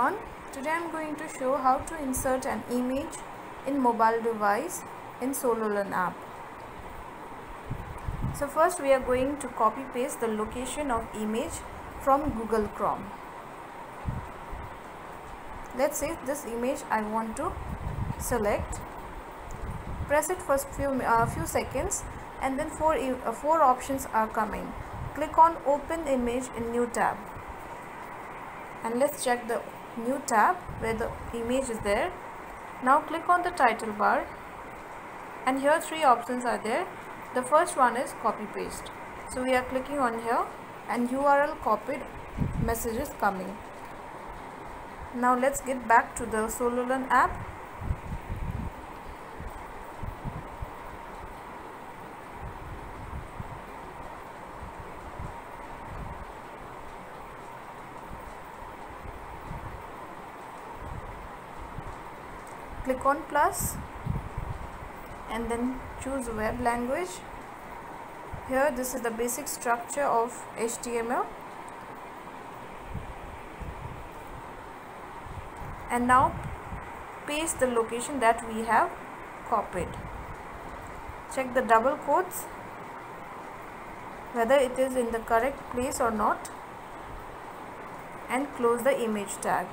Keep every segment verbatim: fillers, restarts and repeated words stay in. everyone, today I'm going to show how to insert an image in mobile device in SoloLearn app. So first we are going to copy paste the location of image from Google Chrome. Let's say this image I want to select. Press it for few uh, few seconds and then four uh, four options are coming. Click on open image in new tab. And let's check the new tab where the image is there. Now click on the title bar and here three options are there. The first one is copy paste. So we are clicking on here and U R L copied message is coming. Now let's get back to the SoloLearn app. Click on plus and then choose web language. Here this is the basic structure of H T M L. And now paste the location that we have copied. Check the double quotes whether it is in the correct place or not and close the image tag.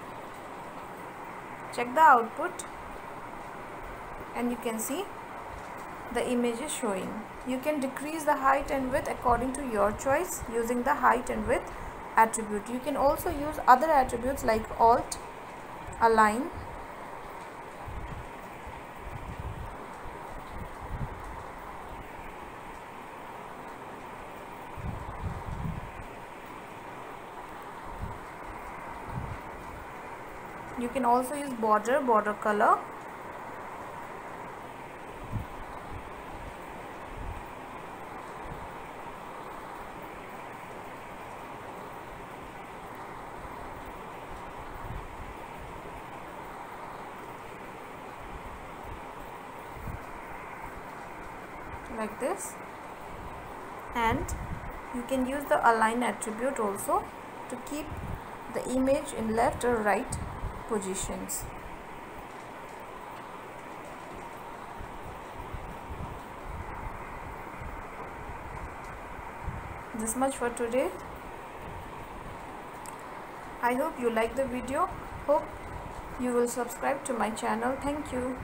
Check the output. And you can see the image is showing. You can decrease the height and width according to your choice using the height and width attribute. You can also use other attributes like alt, align. You can also use border, border color. Like this, and you can use the align attribute also to keep the image in left or right positions. This much for today. I hope you like the video. Hope you will subscribe to my channel. Thank you.